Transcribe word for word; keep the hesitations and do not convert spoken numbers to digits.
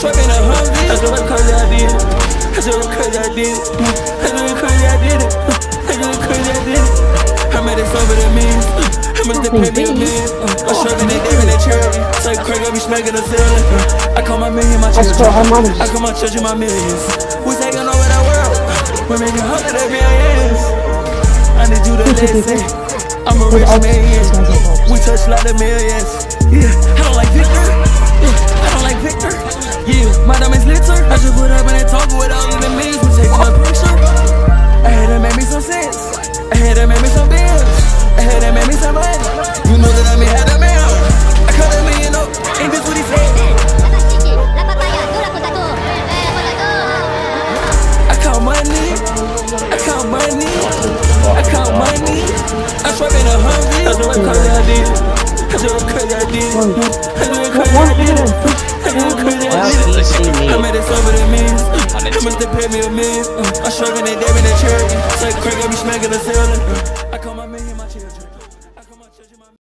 fucking a hundred. That's the way crazy I did it. That's the way crazy I did it. That's the way crazy I did it. That's the way crazy I did it. How many fuck with a means? How much they pay me a million? I'm shoving it down in that charity. So crazy I be smacking the ceiling. I call my million my church. I call my church my millions. We taking over that world. We're making hundreds of billions. I need you to listen. I'm a rich man. We touch like a millions. Yeah, I don't like Victor. Yeah, I don't like Victor. Yeah, my diamonds glitter. I just put up in that talk without even means. We taking a picture. I had to make me some sense. I had to make me some bills. I had to make me some money. You know that I may have a man. I cut a million up. Ain't this what he said? I count money. I count money. I count money. I'm fucking a hundred. That's the way crazy I did it. I do it crazy, I did it. I do it crazy, I did it. I do it crazy, I did it. I made it over the means. How much they pay me a million? I'm struggling, they damn in the charity. It's like crazy, I be smacking the ceiling. I call my man.